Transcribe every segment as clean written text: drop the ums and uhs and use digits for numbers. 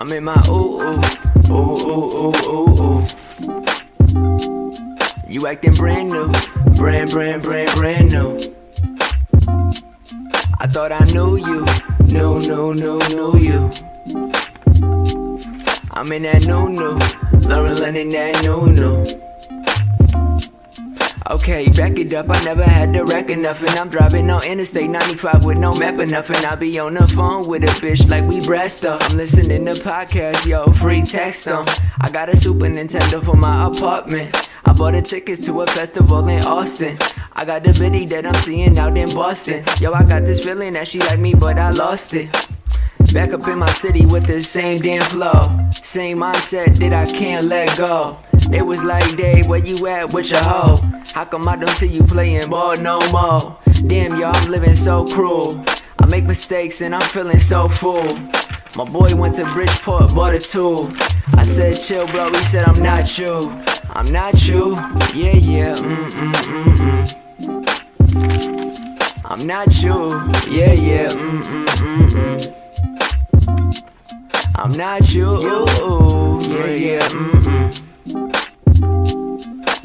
I'm in my ooh ooh, ooh ooh ooh ooh ooh. You acting brand new, brand new. I thought I knew you, knew you. I'm in that new, learning that new. Okay, back it up, I never had to rack enough. And I'm driving on Interstate 95 with no map or nothing. I be on the phone with a bitch like we brassed up. I'm listening to podcasts, yo, free text them. I got a Super Nintendo for my apartment. I bought the tickets to a festival in Austin. I got the biddy that I'm seeing out in Boston. Yo, I got this feeling that she like me, but I lost it. Back up in my city with the same damn flow, same mindset that I can't let go. They was like, Dave, where you at with your hoe? How come I don't see you playing ball no more? Damn, y'all, I'm living so cruel. I make mistakes and I'm feeling so full. My boy went to Bridgeport, bought a tool. I said, chill, bro, he said, I'm not you. I'm not you, yeah, yeah, mm-mm-mm-mm. I'm not you, yeah, yeah, mm-mm-mm-mm. I'm not you, yeah, yeah, mm-mm.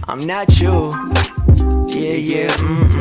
I'm not you, yeah, yeah, mm-mm.